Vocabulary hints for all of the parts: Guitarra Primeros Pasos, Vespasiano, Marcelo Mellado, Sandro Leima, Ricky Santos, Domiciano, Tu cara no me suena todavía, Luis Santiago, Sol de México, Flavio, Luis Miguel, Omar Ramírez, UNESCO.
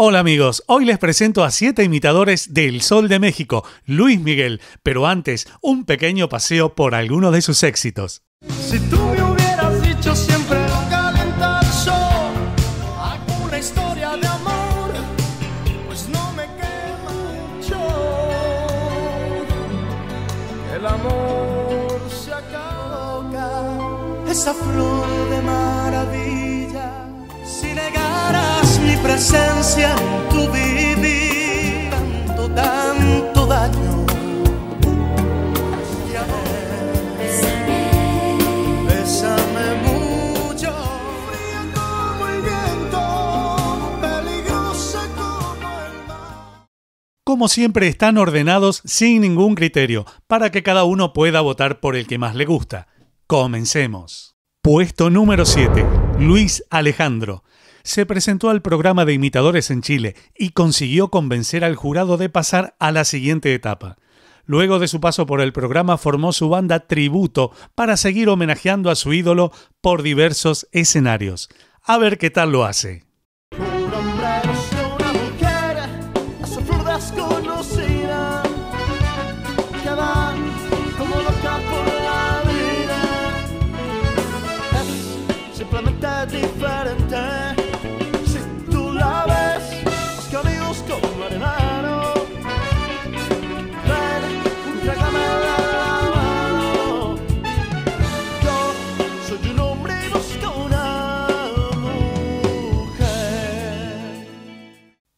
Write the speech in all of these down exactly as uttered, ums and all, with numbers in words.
Hola amigos, hoy les presento a siete imitadores del Sol de México, Luis Miguel, pero antes, un pequeño paseo por algunos de sus éxitos. Si tú me hubieras dicho siempre lo calentazo, alguna historia de amor, pues no me queda mucho, el amor se acaba, esa flor de maravilla, si negaras mi presencia en tu vivir, tanto, tanto daño. Y amor, bésame, bésame mucho. Fría como el viento, peligrosa como el mar. Como siempre están ordenados sin ningún criterio, para que cada uno pueda votar por el que más le gusta. Comencemos. Puesto número siete. Luis Alejandro. Se presentó al programa de imitadores en Chile y consiguió convencer al jurado de pasar a la siguiente etapa. Luego de su paso por el programa formó su banda Tributo para seguir homenajeando a su ídolo por diversos escenarios. A ver qué tal lo hace.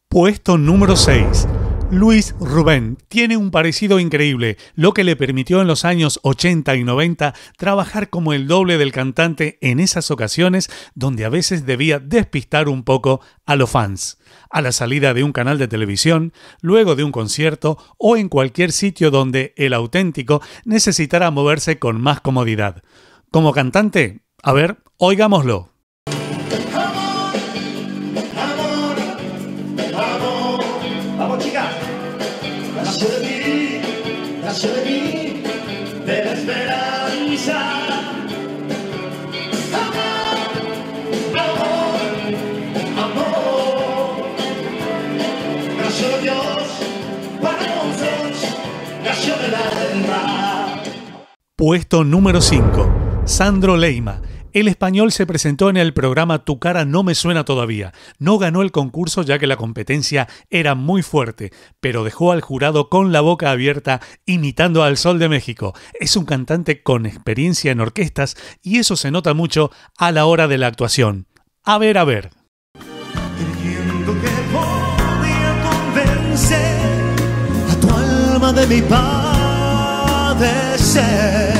Puesto número seis. Luis Rubén tiene un parecido increíble, lo que le permitió en los años ochenta y noventa trabajar como el doble del cantante en esas ocasiones donde a veces debía despistar un poco a los fans, a la salida de un canal de televisión, luego de un concierto o en cualquier sitio donde el auténtico necesitara moverse con más comodidad. Como cantante, a ver, oigámoslo. De mí, de la esperanza, amor, amor, amor. Nació Dios para nosotros, nació de la tierra. Puesto número cinco. Sandro Leima. El español se presentó en el programa Tu cara no me suena todavía. No ganó el concurso ya que la competencia era muy fuerte, pero dejó al jurado con la boca abierta imitando al Sol de México. Es un cantante con experiencia en orquestas y eso se nota mucho a la hora de la actuación. A ver, a ver. Creyendo que podía convencer a tu alma de mi padecer.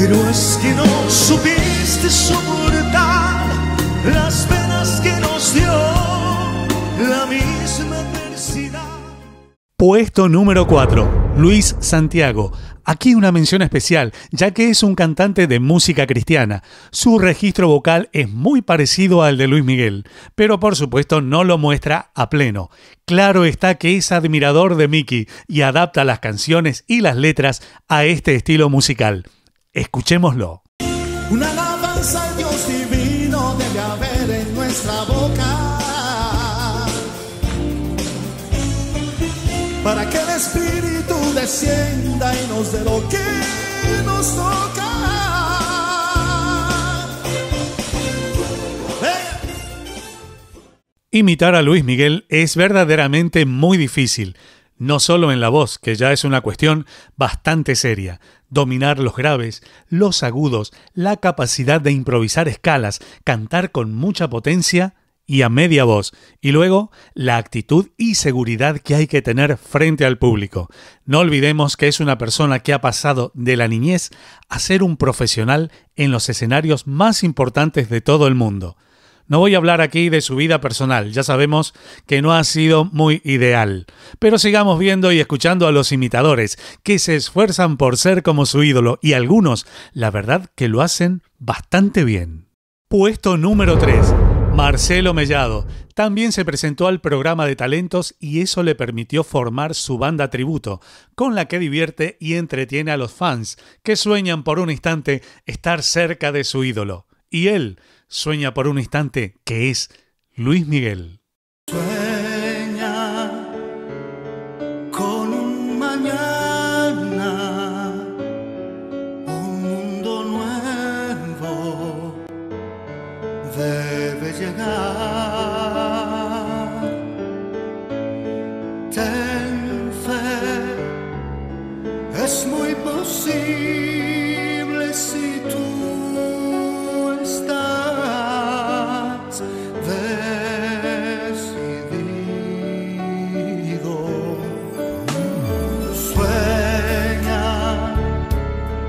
Pero es que no supiste soportar las penas que nos dio la misma adversidad. Puesto número cuatro. Luis Santiago. Aquí una mención especial, ya que es un cantante de música cristiana. Su registro vocal es muy parecido al de Luis Miguel, pero por supuesto no lo muestra a pleno. Claro está que es admirador de Mickey y adapta las canciones y las letras a este estilo musical. Escuchémoslo. Una alabanza al Dios divino debe haber en nuestra boca, para que el Espíritu descienda y nos dé lo que nos toca. ¡Eh! Imitar a Luis Miguel es verdaderamente muy difícil. No solo en la voz, que ya es una cuestión bastante seria. Dominar los graves, los agudos, la capacidad de improvisar escalas, cantar con mucha potencia y a media voz. Y luego, la actitud y seguridad que hay que tener frente al público. No olvidemos que es una persona que ha pasado de la niñez a ser un profesional en los escenarios más importantes de todo el mundo. No voy a hablar aquí de su vida personal, ya sabemos que no ha sido muy ideal. Pero sigamos viendo y escuchando a los imitadores que se esfuerzan por ser como su ídolo y algunos, la verdad, que lo hacen bastante bien. Puesto número tres. Marcelo Mellado. También se presentó al programa de talentos y eso le permitió formar su banda Tributo, con la que divierte y entretiene a los fans que sueñan por un instante estar cerca de su ídolo. Y él Sueña por un instante, que es Luis Miguel. Sueña con un mañana, un mundo nuevo debe llegar. Ten fe, es muy posible si tú estás decidido. Sueña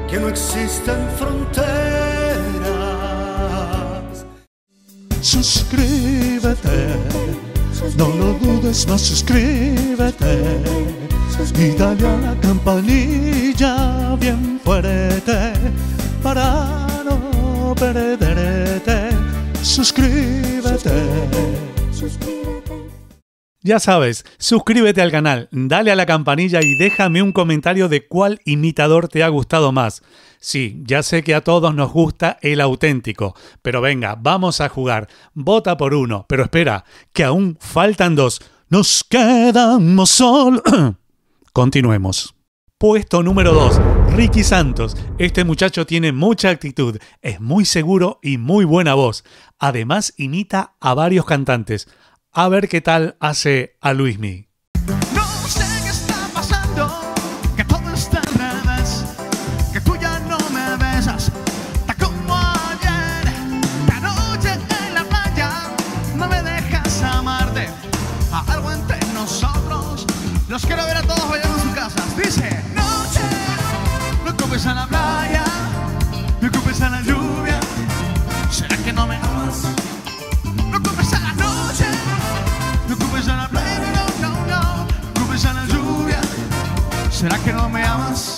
que no existen fronteras. Suscríbete, no lo dudes más, suscríbete y dale a la campanilla bien fuerte para no perderte. Suscríbete. Ya sabes, suscríbete al canal, dale a la campanilla y déjame un comentario de cuál imitador te ha gustado más. Sí, ya sé que a todos nos gusta el auténtico, pero venga, vamos a jugar. Vota por uno, pero espera, que aún faltan dos. Nos quedamos solos. Continuemos. Puesto número dos. Ricky Santos. Este muchacho tiene mucha actitud, es muy seguro y muy buena voz. Además imita a varios cantantes. A ver qué tal hace a Luis Miguel. No sé qué está pasando, que todo está al revés, que tú ya no me besas, está como ayer. La noche en la playa, no me dejas amarte, a algo entre nosotros. Los quiero ver a todos bailando en sus casas. Dice, noche, me ocupes a la playa, me ocupes a la lluvia. ¿Será que no me amas? Me ocupes a la noche, me ocupes a la playa. No, no, no, me ocupes a la lluvia. ¿Será que no me amas?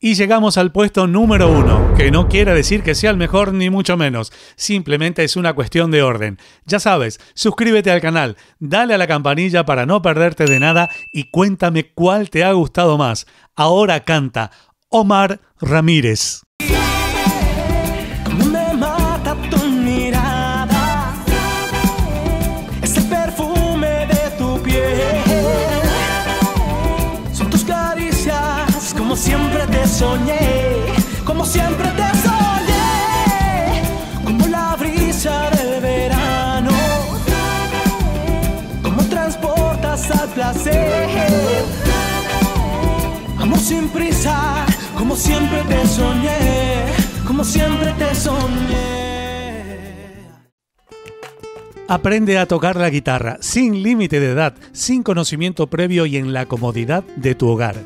Y llegamos al puesto número uno, que no quiere decir que sea el mejor ni mucho menos, simplemente es una cuestión de orden. Ya sabes, suscríbete al canal, dale a la campanilla para no perderte de nada y cuéntame cuál te ha gustado más. Ahora canta Omar Ramírez. Me mata tu mirada, ese perfume de tu piel, son tus caricias, como siempre te soñé, como siempre te soñé, como la brisa del verano, como transportas al placer, amor sin prisa, como siempre te soñé, como siempre te soñé. Aprende a tocar la guitarra sin límite de edad, sin conocimiento previo y en la comodidad de tu hogar.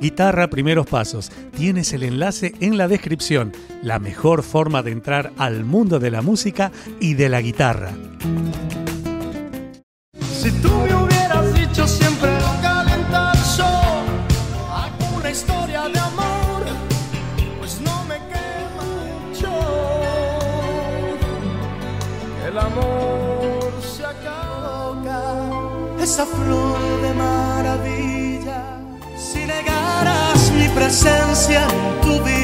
Guitarra Primeros Pasos. Tienes el enlace en la descripción. La mejor forma de entrar al mundo de la música y de la guitarra. Si tú me hubieras dicho siempre lo calentar yo, alguna historia de amor, pues no me quema mucho. El amor se acaba, esa flor de maravilla. Si negaras mi presencia en tu vida.